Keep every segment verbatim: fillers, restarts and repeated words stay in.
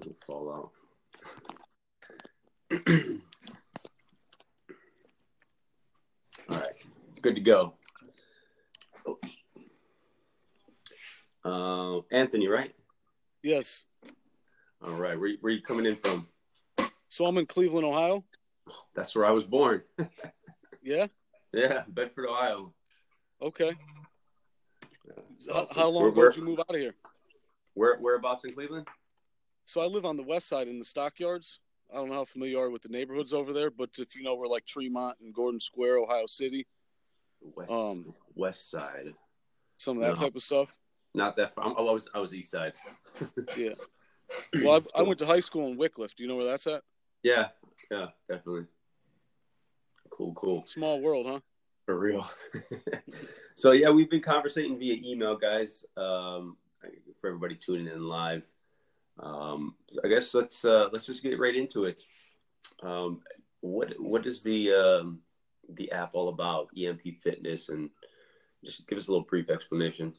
doesn't fall out. All right, it's good to go. Uh, Anthony, right? Yes. All right. Where, where are you coming in from? So I'm in Cleveland, Ohio. That's where I was born. Yeah? Yeah, Bedford, Ohio. Okay. Yeah, awesome. How long ago did you move out of here? Where Whereabouts in Cleveland? So I live on the west side in the stockyards. I don't know how familiar you are with the neighborhoods over there, but if you know, we're like Tremont and Gordon Square, Ohio City. West, um, west side. Some of that no. type of stuff. Not that far. I was I was east side. Yeah. Well, I, I went to high school in Wycliffe. Do you know where that's at? Yeah. Yeah, definitely. Cool, cool. Small world, huh? For real. So, yeah, we've been conversating via email, guys, um, for everybody tuning in live. Um, so I guess let's uh, let's just get right into it. Um, what What is the um, the app all about, E M P Fitness? And just give us a little brief explanation.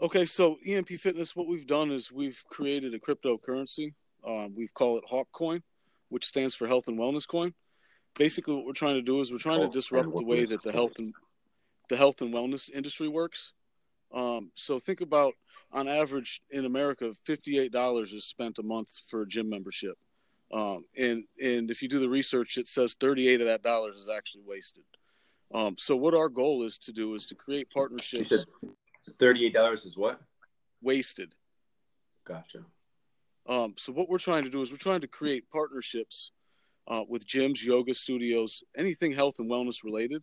Okay, so E M P Fitness, what we've done is we've created a cryptocurrency. Um, we've called it HawkCoin, which stands for Health and Wellness Coin. Basically, what we're trying to do is we're trying oh, to disrupt the way that the health and the health and wellness industry works. Um, so think about, on average in America, fifty-eight dollars is spent a month for a gym membership. Um, and, and if you do the research, it says thirty-eight of that dollars is actually wasted. Um, so what our goal is to do is to create partnerships. thirty-eight dollars is what? Wasted. Gotcha. Um, so what we're trying to do is we're trying to create partnerships uh, with gyms, yoga studios, anything health and wellness related.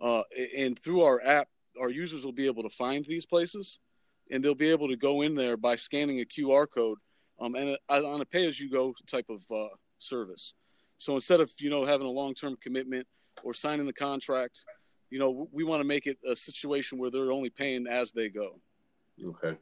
Uh, and through our app, our users will be able to find these places, and they'll be able to go in there by scanning a Q R code um, and a, on a pay-as-you-go type of uh, service. So instead of, you know, having a long-term commitment or signing the contract, you know, we want to make it a situation where they're only paying as they go. Okay.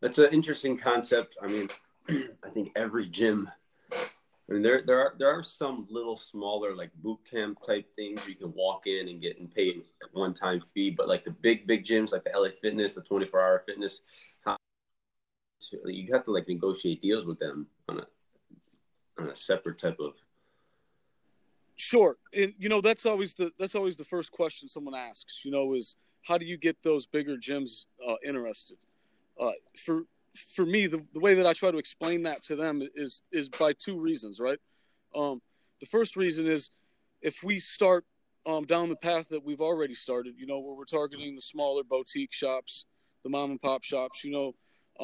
That's an interesting concept. I mean, I think every gym, I mean, there there are there are some little smaller like boot camp type things you can walk in and get and pay a one time fee, but like the big big gyms like the L A Fitness, the twenty-four hour Fitness, how, you have to like negotiate deals with them on a on a separate type of. Sure, and you know that's always the that's always the first question someone asks. You know, is how do you get those bigger gyms uh, interested? Uh, for For me, the, the way that I try to explain that to them is is by two reasons, right? Um, the first reason is if we start um, down the path that we've already started, you know, where we're targeting the smaller boutique shops, the mom and pop shops, you know,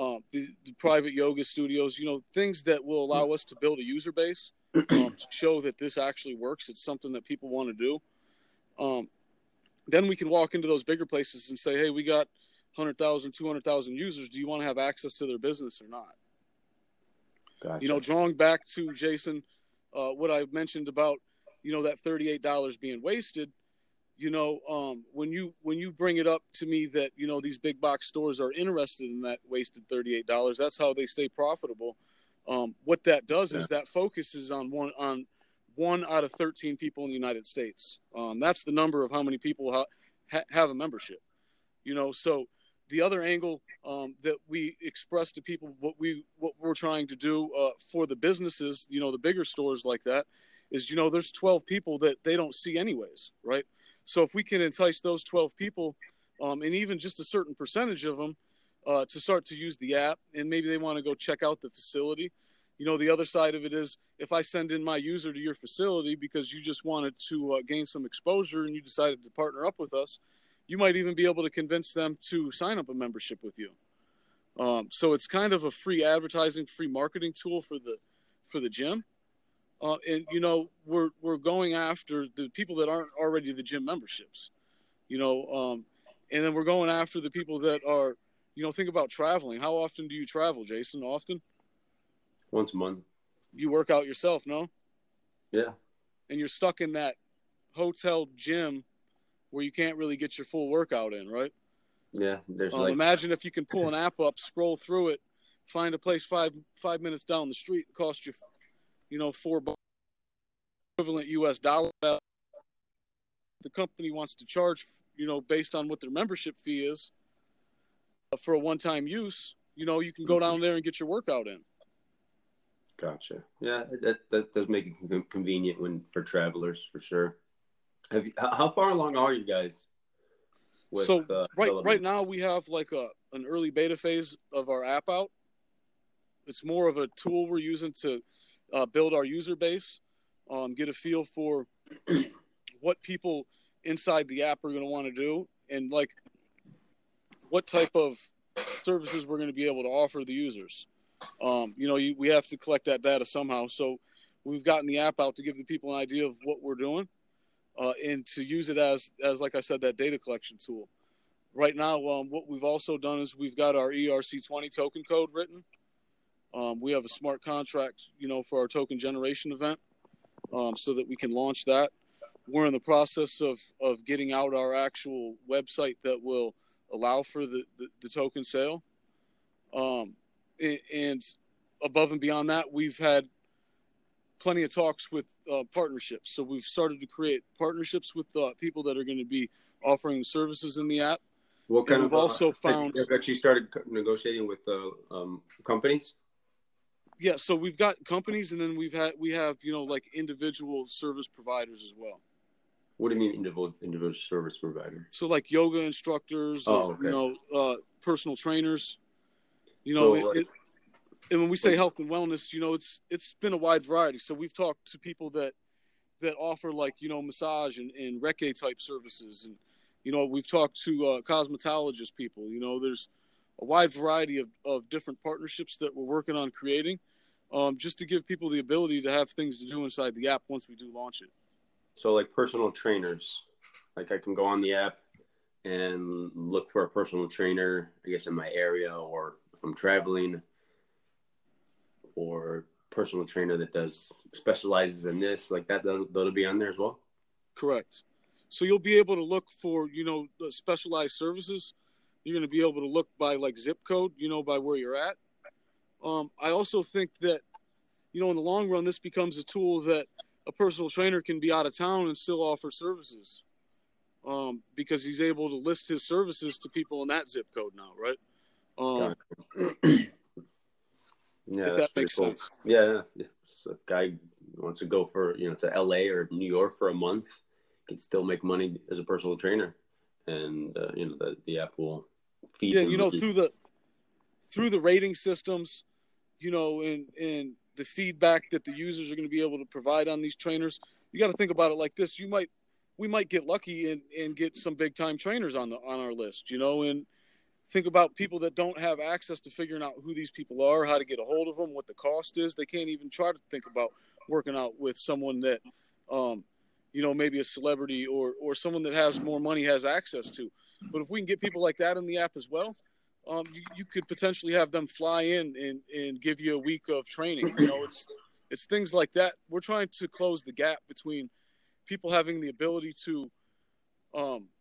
uh, the, the private yoga studios, you know, things that will allow us to build a user base, um, to show that this actually works. It's something that people want to do. Um, then we can walk into those bigger places and say, hey, we got one hundred thousand, two hundred thousand users, do you want to have access to their business or not? Gotcha. You know, drawing back to Jason, uh, what I mentioned about, you know, that thirty-eight dollars being wasted, you know, um, when you, when you bring it up to me that, you know, these big box stores are interested in that wasted thirty-eight dollars, that's how they stay profitable. Um, what that does yeah. is that focuses on one, on one out of thirteen people in the United States. Um, that's the number of how many people ha- ha- have a membership, you know, so the other angle um, that we express to people what, we, what we're trying to do uh, for the businesses, you know, the bigger stores like that is, you know, there's twelve people that they don't see anyways, right? So if we can entice those twelve people um, and even just a certain percentage of them uh, to start to use the app, and maybe they want to go check out the facility. You know, the other side of it is if I send in my user to your facility because you just wanted to uh, gain some exposure and you decided to partner up with us, you might even be able to convince them to sign up a membership with you. Um, so it's kind of a free advertising, free marketing tool for the, for the gym. Uh, and, you know, we're, we're going after the people that aren't already the gym memberships, you know, um, and then we're going after the people that are, you know, think about traveling. How often do you travel, Jason? Often? Once a month. You work out yourself, no? Yeah. And you're stuck in that hotel gym where you can't really get your full workout in, right? Yeah. There's um, like... Imagine if you can pull an app up, scroll through it, find a place five five minutes down the street, cost you, you know, four bucks, equivalent U S dollar. The company wants to charge, you know, based on what their membership fee is uh, for a one-time use, you know, you can go down there and get your workout in. Gotcha. Yeah, that that does make it convenient when for travelers for sure. Have you, how far along are you guys? With, so uh, right right now we have like a an early beta phase of our app out. It's more of a tool we're using to uh, build our user base, um, get a feel for what people inside the app are going to want to do, and like what type of services we're going to be able to offer the users. Um, you know, you, we have to collect that data somehow. So we've gotten the app out to give the people an idea of what we're doing, uh, and to use it as, as, like I said, that data collection tool. Right now, um, what we've also done is we've got our E R C twenty token code written. Um, we have a smart contract, you know, for our token generation event, um, so that we can launch that. We're in the process of, of getting out our actual website that will allow for the, the, the token sale. Um, And above and beyond that, we've had plenty of talks with uh, partnerships. So we've started to create partnerships with uh, people that are going to be offering services in the app. What kind and of we've also uh, found have actually started negotiating with uh, um, companies? Yeah, so we've got companies, and then we've had we have you know like individual service providers as well. What do you mean individual individual service provider? So like yoga instructors, oh, okay. you know, uh, personal trainers. You know, so, it, it, and when we say health and wellness, you know, it's it's been a wide variety. So we've talked to people that that offer like, you know, massage and, and Reiki type services. And, you know, we've talked to uh, cosmetologist people. You know, there's a wide variety of, of different partnerships that we're working on creating um, just to give people the ability to have things to do inside the app once we do launch it. So like personal trainers, like I can go on the app and look for a personal trainer, I guess, in my area, or if I'm traveling, or personal trainer that does specializes in this, like that, that'll, that'll be on there as well. Correct. So you'll be able to look for, you know, specialized services. You're going to be able to look by like zip code, you know, by where you're at. Um, I also think that, you know, in the long run, this becomes a tool that a personal trainer can be out of town and still offer services, um, because he's able to list his services to people in that zip code now. Right. Um, yeah, that makes cool. sense. Yeah, if a guy wants to go for you know to L A or New York for a month, can still make money as a personal trainer, and uh, you know the the app will feed. Yeah, you know through the through the rating systems, you know, and and the feedback that the users are going to be able to provide on these trainers. You got to think about it like this: you might we might get lucky and and get some big time trainers on the on our list, you know, and. Think about people that don't have access to figuring out who these people are, how to get a hold of them, what the cost is. They can't even try to think about working out with someone that, um, you know, maybe a celebrity or or someone that has more money has access to. But if we can get people like that in the app as well, um, you, you could potentially have them fly in and, and give you a week of training. You know, it's it's things like that. We're trying to close the gap between people having the ability to um, –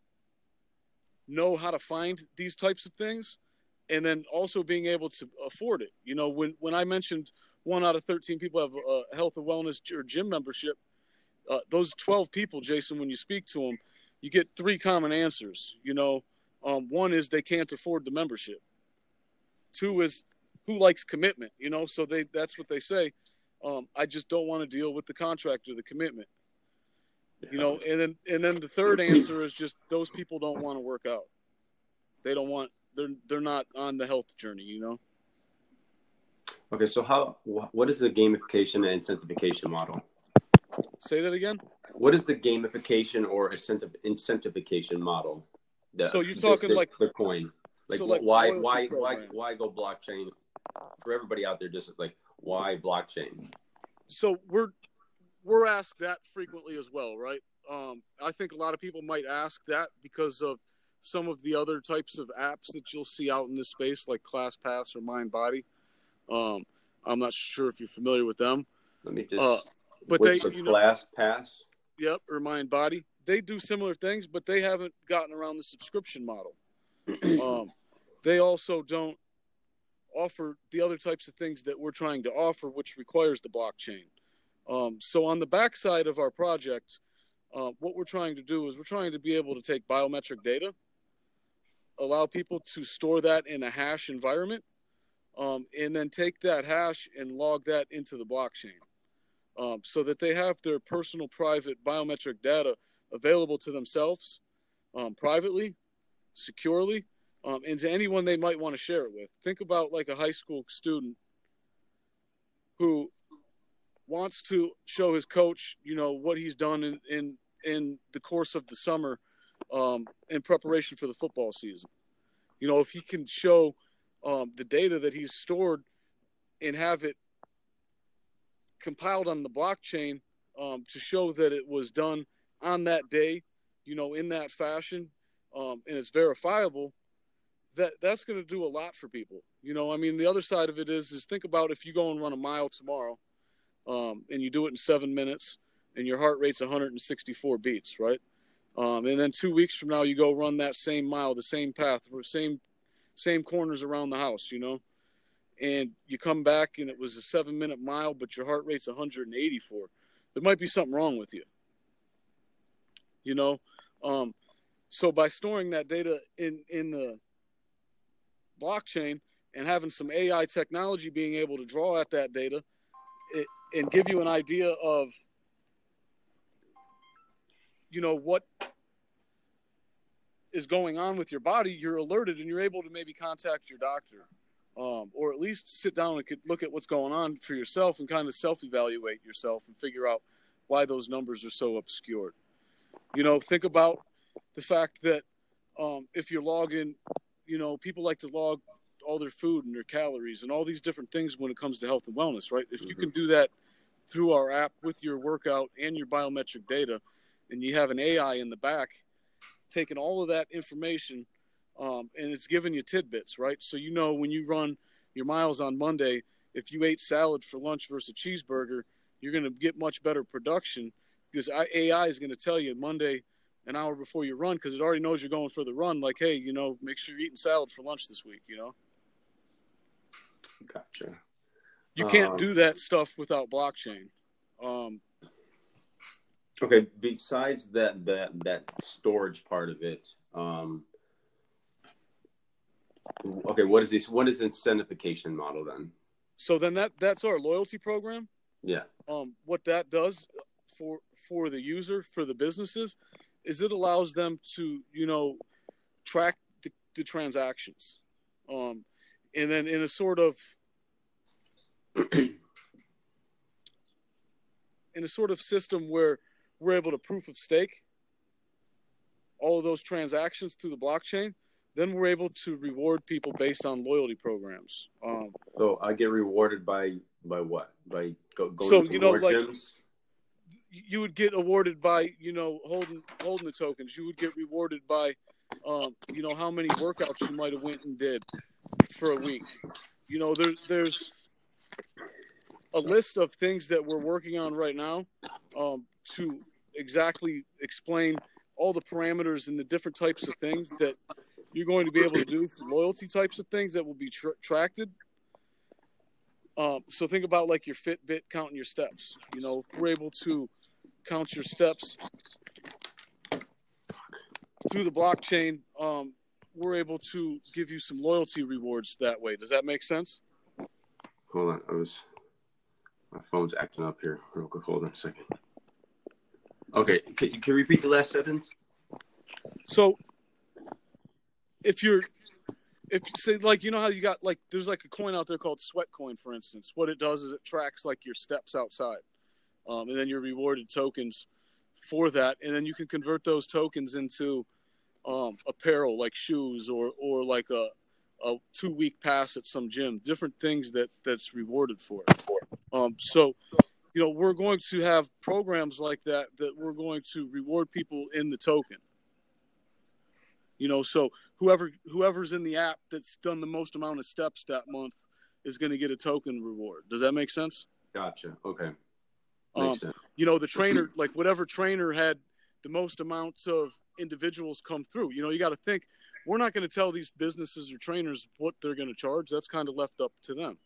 know how to find these types of things, and then also being able to afford it. You know, when, when I mentioned one out of thirteen people have a health and wellness or gym membership, uh, those twelve people, Jason, when you speak to them, you get three common answers. You know, um, one is they can't afford the membership. Two is who likes commitment, you know, so they, that's what they say. Um, I just don't want to deal with the contract or the commitment. You know, and then and then the third answer is just those people don't want to work out. They don't want they're they're not on the health journey, you know. Okay, so how what is the gamification and incentivization model? Say that again. What is the gamification or incentiv- incentivization model? The, so you're talking the, like the coin. Like, so like why why program. why why go blockchain? For everybody out there, just like why blockchain? So we're We're asked that frequently as well, right? Um, I think a lot of people might ask that because of some of the other types of apps that you'll see out in this space, like ClassPass or MindBody. Um, I'm not sure if you're familiar with them. Let me just. Uh, but they, you know, ClassPass. Yep, or MindBody. They do similar things, but they haven't gotten around the subscription model. um, they also don't offer the other types of things that we're trying to offer, which requires the blockchain. Um, so on the backside of our project, uh, what we're trying to do is we're trying to be able to take biometric data, allow people to store that in a hash environment, um, and then take that hash and log that into the blockchain, um, so that they have their personal private biometric data available to themselves, um, privately, securely, um, and to anyone they might want to share it with. Think about like a high school student who wants to show his coach, you know, what he's done in, in, in the course of the summer, um, in preparation for the football season. You know, if he can show um, the data that he's stored and have it compiled on the blockchain, um, to show that it was done on that day, you know, in that fashion, um, and it's verifiable, that that's going to do a lot for people. You know, I mean, the other side of it is, is think about if you go and run a mile tomorrow, um, and you do it in seven minutes and your heart rate's one hundred sixty-four beats, right? Um, and then two weeks from now, you go run that same mile, the same path, same same corners around the house, you know, and you come back and it was a seven minute mile, but your heart rate's one hundred eighty-four. There might be something wrong with you, you know? Um, so by storing that data in, in the blockchain and having some A I technology being able to draw at that data, it, and give you an idea of, you know, what is going on with your body, you're alerted and you're able to maybe contact your doctor, um, or at least sit down and look at what's going on for yourself and kind of self-evaluate yourself and figure out why those numbers are so obscured. You know, think about the fact that um, if you're logging, you know, people like to log all their food and their calories and all these different things when it comes to health and wellness, right? If mm-hmm. you can do that through our app with your workout and your biometric data, and you have an A I in the back taking all of that information, um, and it's giving you tidbits, right? So, you know, when you run your miles on Monday, if you ate salad for lunch versus a cheeseburger, you're going to get much better production because A I is going to tell you Monday an hour before you run, because it already knows you're going for the run. Like, hey, you know, make sure you're eating salad for lunch this week, you know? Gotcha. You can't um, do that stuff without blockchain. Um, Okay. Besides that, that, that storage part of it, um, okay, what is this? What is incentification model then? So then that that's our loyalty program. Yeah. Um, what that does for for the user, for the businesses, is it allows them to, you know, track the, the transactions, um, and then in a sort of in a sort of system where we're able to proof of stake all of those transactions through the blockchain, then we're able to reward people based on loyalty programs. Um, so I get rewarded by, by what? By go, going so, to you know, like gyms? You would get awarded by, you know, holding, holding the tokens. You would get rewarded by, um, you know, how many workouts you might've went and did for a week. You know, there, there's a list of things that we're working on right now, um, to exactly explain all the parameters and the different types of things that you're going to be able to do for loyalty types of things that will be tra- tracked. Um, so think about like your Fitbit counting your steps. You know, if we're able to count your steps through the blockchain, um, we're able to give you some loyalty rewards that way. Does that make sense? Hold on. I was, my phone's acting up here real quick. Hold on a second. Okay, can you, can you repeat the last sentence? So, if you're, if you say, like, you know how you got, like, there's like a coin out there called Sweatcoin, for instance. What it does is it tracks, like, your steps outside. Um, and then you're rewarded tokens for that. And then you can convert those tokens into um, apparel, like shoes, or, or like a, a two-week pass at some gym. Different things that, that's rewarded for it. Um, so... You know, we're going to have programs like that that we're going to reward people in the token. You know, so whoever whoever's in the app that's done the most amount of steps that month is going to get a token reward. Does that make sense? Gotcha. Okay. Makes um, sense. You know, the trainer, like whatever trainer had the most amounts of individuals come through. You know, you got to think, we're not going to tell these businesses or trainers what they're going to charge. That's kind of left up to them.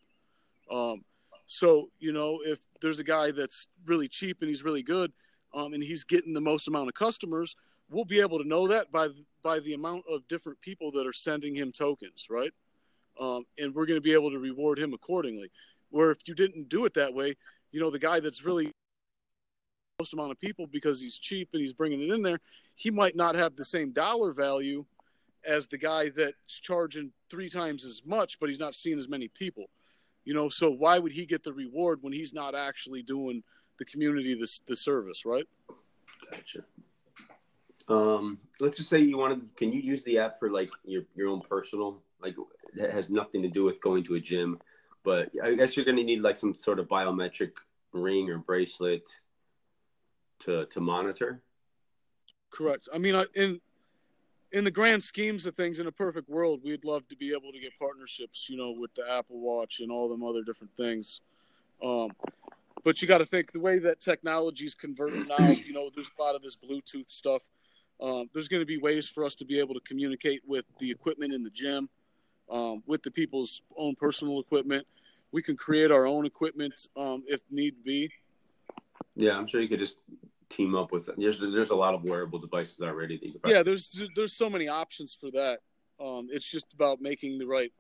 Um, So, you know, if there's a guy that's really cheap and he's really good, um, and he's getting the most amount of customers, we'll be able to know that by by the amount of different people that are sending him tokens, right? um, and we're going to be able to reward him accordingly. Where if you didn't do it that way, you know, the guy that's really most amount of people because he's cheap and he's bringing it in there, he might not have the same dollar value as the guy that's charging three times as much, but he's not seeing as many people, you know? So why would he get the reward when he's not actually doing the community this, the service, right? Gotcha. Um, let's just say you wanted, can you use the app for like your, your own personal, like that has nothing to do with going to a gym, but I guess you're going to need like some sort of biometric ring or bracelet to, to monitor. Correct. I mean, I, in, in the grand schemes of things, in a perfect world, we'd love to be able to get partnerships, you know, with the Apple Watch and all them other different things. Um, but you got to think the way that technology's converting now, you know, there's a lot of this Bluetooth stuff. Um, there's going to be ways for us to be able to communicate with the equipment in the gym, um, with the people's own personal equipment. We can create our own equipment um, if need be. Yeah, I'm sure you could just team up with them. There's, there's a lot of wearable devices already. That you can probably- yeah, there's there's so many options for that. Um, it's just about making the right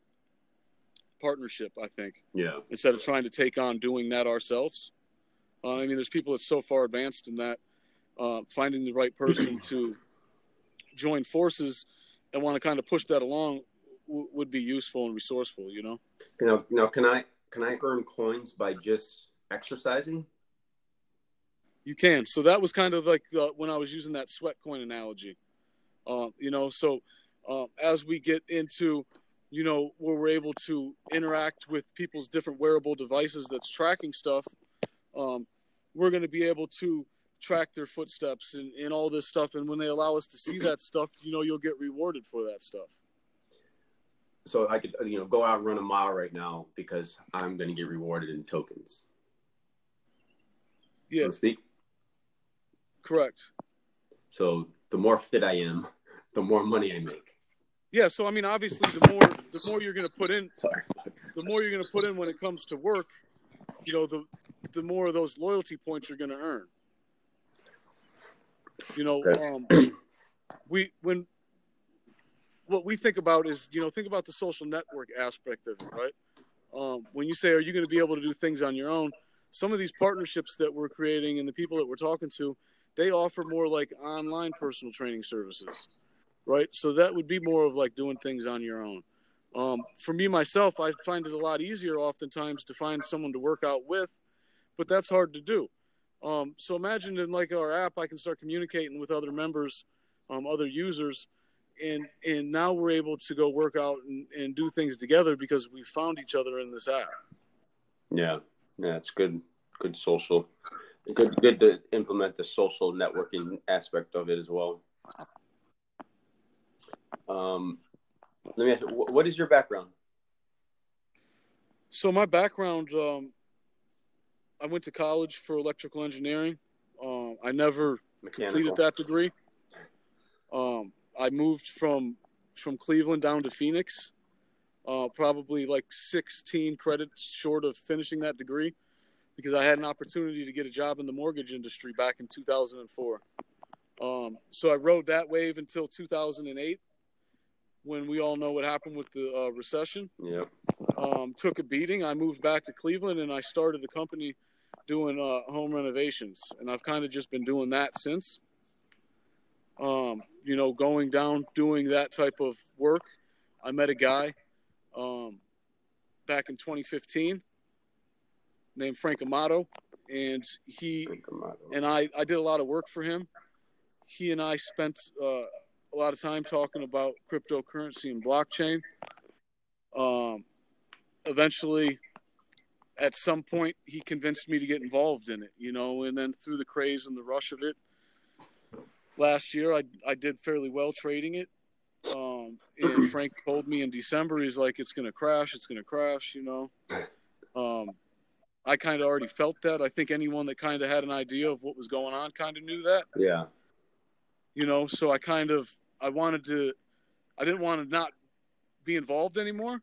partnership, I think. Yeah. Instead of trying to take on doing that ourselves. Uh, I mean, there's people that's so far advanced in that. Uh, finding the right person to join forces and want to kind of push that along w- would be useful and resourceful, you know? Now, now, can I can I earn coins by just exercising? You can. So that was kind of like uh, when I was using that Sweatcoin analogy, uh, you know, so uh, as we get into, you know, where we're able to interact with people's different wearable devices that's tracking stuff, um, we're going to be able to track their footsteps and, and all this stuff. And when they allow us to see that stuff, you know, you'll get rewarded for that stuff. So I could, you know, go out and run a mile right now because I'm going to get rewarded in tokens. Yeah. So to speak. Correct. So the more fit I am, the more money I make. Yeah. So, I mean, obviously the more, the more you're going to put in, Sorry. the more you're going to put in when it comes to work, you know, the, the more of those loyalty points you're going to earn. You know, um, we, when, what we think about is, you know, think about the social network aspect of it, right? Um, when you say, are you going to be able to do things on your own? Some of these partnerships that we're creating and the people that we're talking to, they offer more like online personal training services, right? So that would be more of like doing things on your own. Um, for me, myself, I find it a lot easier oftentimes to find someone to work out with, but that's hard to do. Um, so imagine in like our app, I can start communicating with other members, um, other users, and, and now we're able to go work out and, and do things together because we found each other in this app. Yeah. Yeah, it's good, good social, good, good to implement the social networking aspect of it as well. Um, let me ask you, what is your background? So my background, um, I went to college for electrical engineering. Um, I never Mechanical. completed that degree. Um, I moved from from Cleveland down to Phoenix, uh, probably like sixteen credits short of finishing that degree because I had an opportunity to get a job in the mortgage industry back in two thousand four. Um, so I rode that wave until two thousand eight when we all know what happened with the uh, recession. Yep. Um, took a beating. I moved back to Cleveland and I started a company doing uh, home renovations, and I've kind of just been doing that since. Um, you know, going down, doing that type of work. I met a guy um, back in twenty fifteen named Frank Amato, and he Amato. and I, I did a lot of work for him. He and I spent uh, a lot of time talking about cryptocurrency and blockchain. Um, eventually, at some point, he convinced me to get involved in it, you know, and then through the craze and the rush of it, last year, I I did fairly well trading it. Um, and Frank told me in December, he's like, it's going to crash, it's going to crash, you know. Um, I kind of already felt that. I think anyone that kind of had an idea of what was going on kind of knew that. Yeah. You know, so I kind of, I wanted to, I didn't want to not be involved anymore,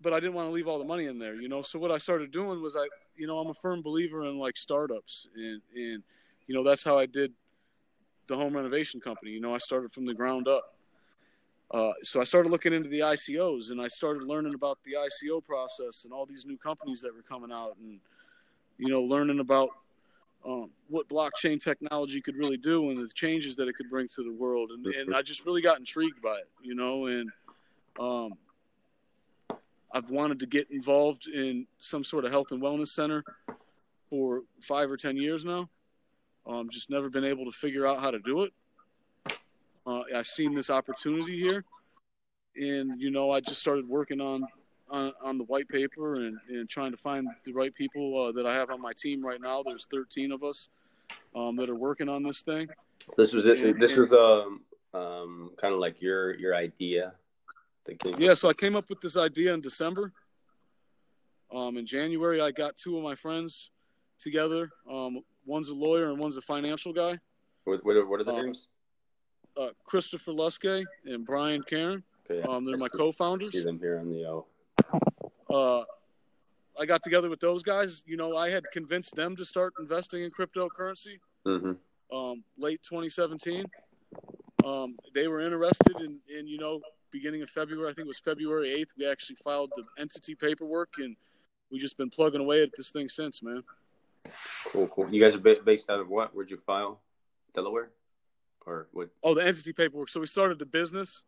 but I didn't want to leave all the money in there, you know? So what I started doing was I, you know, I'm a firm believer in like startups and, and, you know, that's how I did the home renovation company. You know, I started from the ground up Uh, so I started looking into the I C Os, and I started learning about the I C O process and all these new companies that were coming out, and, you know, learning about um, what blockchain technology could really do and the changes that it could bring to the world. And, and I just really got intrigued by it, you know, and um, I've wanted to get involved in some sort of health and wellness center for five or ten years now. Um, just never been able to figure out how to do it. Uh, I've seen this opportunity here, and, you know, I just started working on, on, on the white paper and, and trying to find the right people uh, that I have on my team right now. There's thirteen of us um, that are working on this thing. This was it, and, this and, was um, um, kind of like your, your idea. That came yeah. Up. So I came up with this idea in December. Um, in January, I got two of my friends together. Um, one's a lawyer and one's a financial guy. What, what, what are the um, names? Uh, Christopher Luske and Brian Cairn. Okay, yeah. um, they're my co-founders. See them here on the O. Uh, I got together with those guys. You know, I had convinced them to start investing in cryptocurrency mm-hmm. um, late twenty seventeen. Um, they were interested in, in, you know, beginning of February, I think it was February eighth, we actually filed the entity paperwork, and we've just been plugging away at this thing since, man. Cool, cool. You guys are based out of what? Where'd you file? Delaware? Or what? Oh, the entity paperwork. So we started the business.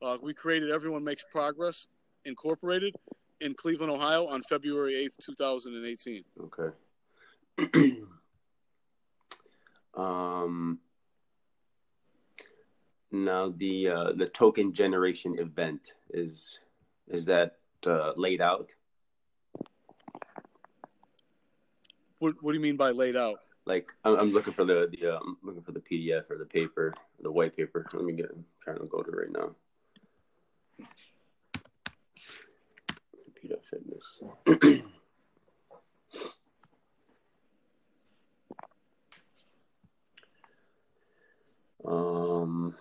Uh, we created Everyone Makes Progress Incorporated in Cleveland, Ohio on February eighth, two thousand eighteen. Okay. um, now the uh, the token generation event is is that uh, laid out? What What do you mean by laid out? Like I'm, I'm looking for the, the uh, I'm looking for the P D F or the paper, the white paper. Let me get. I'm trying to go to right now. P D F fitness. um.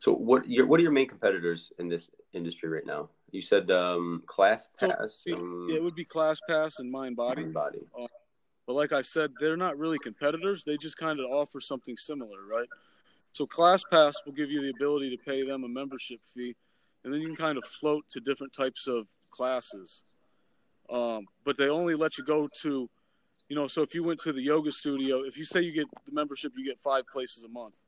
So what your what are your main competitors in this industry right now? You said um, ClassPass. So, um, yeah, it would be ClassPass and MindBody. MindBody. Uh, but like I said, they're not really competitors. They just kind of offer something similar, right? So ClassPass will give you the ability to pay them a membership fee, and then you can kind of float to different types of classes. Um, but they only let you go to, you know, so if you went to the yoga studio, if you say you get the membership, you get five places a month.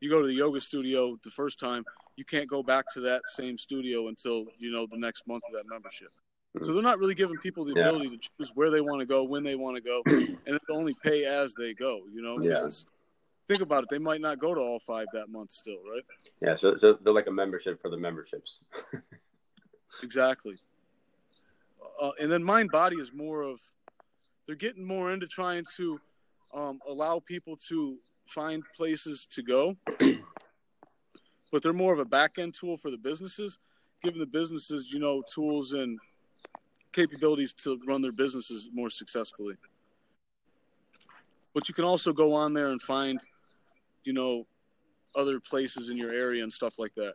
You go to the yoga studio the first time, you can't go back to that same studio until, you know, the next month of that membership. So they're not really giving people the ability yeah. to choose where they want to go, when they want to go, and they only pay as they go, you know? Yeah. Think about it. They might not go to all five that month still, right? Yeah, so, so they're like a membership for the memberships. Exactly. Uh, and then MindBody is more of – they're getting more into trying to um, allow people to find places to go. But they're more of a back-end tool for the businesses, giving the businesses, you know, tools and capabilities to run their businesses more successfully. But you can also go on there and find, you know, other places in your area and stuff like that.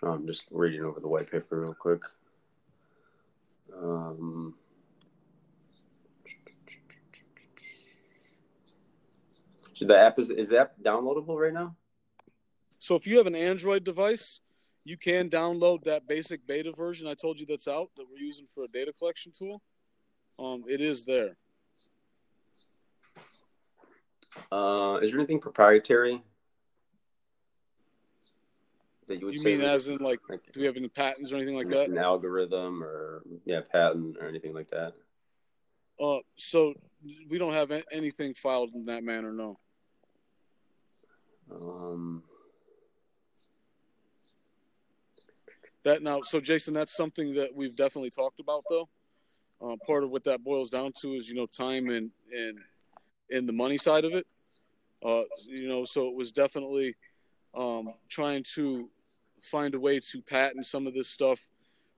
So I'm just reading over the white paper real quick. Um... So the app is is the app downloadable right now? So if you have an Android device, you can download that basic beta version I told you that's out that we're using for a data collection tool. Um, it is there. Uh, is there anything proprietary that you would you say? You mean as in like, like, do we have any patents or anything like that? An algorithm or yeah, patent or anything like that? Uh, so we don't have anything filed in that manner, no. Um, that now, so Jason, that's something that we've definitely talked about, though. Uh, part of what that boils down to is, you know, time and and and the money side of it. Uh, you know, so it was definitely um, trying to find a way to patent some of this stuff,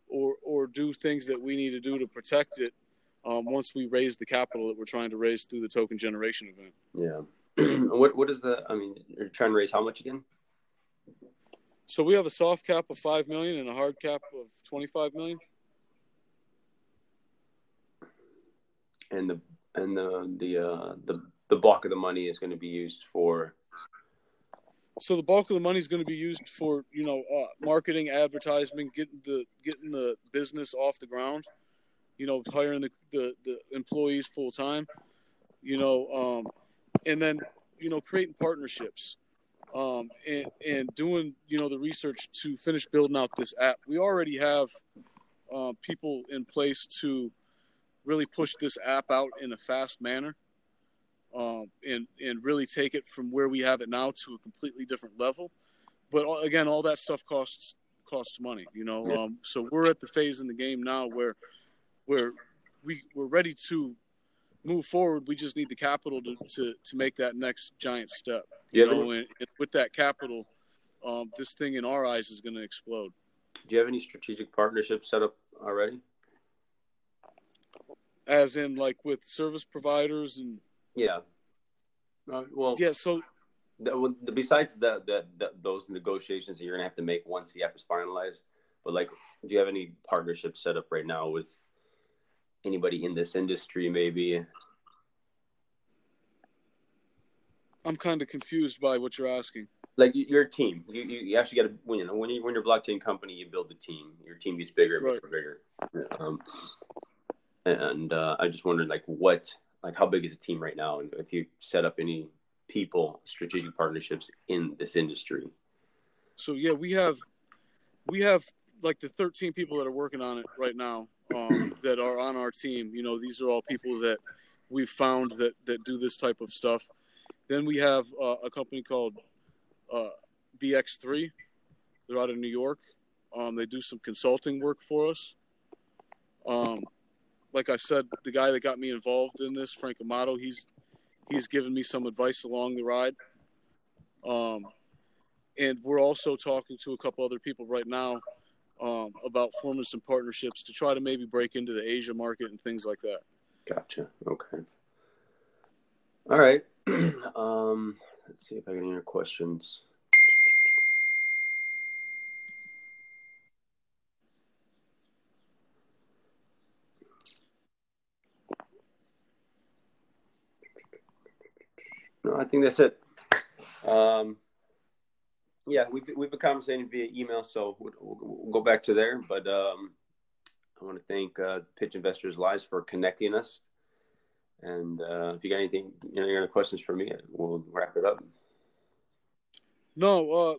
or or do things that we need to do to protect it. Um, once we raise the capital that we're trying to raise through the token generation event. Yeah. what What is the, I mean, you're trying to raise how much again? So we have a soft cap of five million dollars and a hard cap of twenty-five million dollars. and the and the the uh, the the bulk of the money is going to be used for. So the bulk of the money is going to be used for you know uh, marketing, advertisement, getting the getting the business off the ground, you know, hiring the the, the employees full time, you know, um, and then you know creating partnerships. Um, and, and doing, you know, the research to finish building out this app. We already have uh, people in place to really push this app out in a fast manner um, and, and really take it from where we have it now to a completely different level. But all, again, all that stuff costs costs money, you know. Um, so we're at the phase in the game now where, where we, we're ready to move forward. We just need the capital to, to, to make that next giant step. You know, any, and, and with that capital, um, this thing in our eyes is going to explode. Do you have any strategic partnerships set up already? As in, like with service providers and yeah, uh, well, yeah. So, that, besides that, that, that, those negotiations that you're going to have to make once the app is finalized, but like, do you have any partnerships set up right now with anybody in this industry, maybe? I'm kind of confused by what you're asking. Like your team, you, you actually got to when you know, when you when you're a blockchain company, you build the team. Your team gets bigger and right. bigger, bigger. Um, and uh, I just wondered, like, what, like, how big is the team right now, and if you set up any people strategic partnerships in this industry. So yeah, we have, we have like the thirteen people that are working on it right now um, that are on our team. You know, these are all people that we've found that that do this type of stuff. Then we have uh, a company called uh, B X three. They're out of New York. Um, they do some consulting work for us. Um, like I said, the guy that got me involved in this, Frank Amato, he's he's given me some advice along the ride. Um, and we're also talking to a couple other people right now um, about forming some partnerships to try to maybe break into the Asia market and things like that. Gotcha. Okay. All right. Um, let's see if I get any other questions. No, I think that's it. Um, yeah, we've, we've been conversating via email, so we'll, we'll go back to there. But um, I want to thank uh, Pitch Investors Live for connecting us. And uh, if you got anything, any other questions for me, we'll wrap it up. No, uh,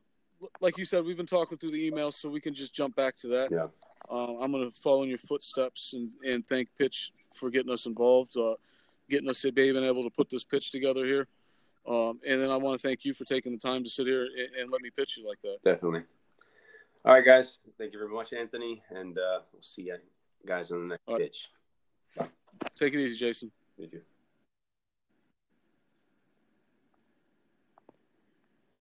like you said, we've been talking through the email, so we can just jump back to that. Yeah. Uh, I'm going to follow in your footsteps and, and thank Pitch for getting us involved, uh, getting us being able to put this pitch together here. Um, and then I want to thank you for taking the time to sit here and, and let me pitch you like that. Definitely. All right, guys. Thank you very much, Anthony. And uh, we'll see you guys on the next All right. pitch. Bye. Take it easy, Jason. Thank you.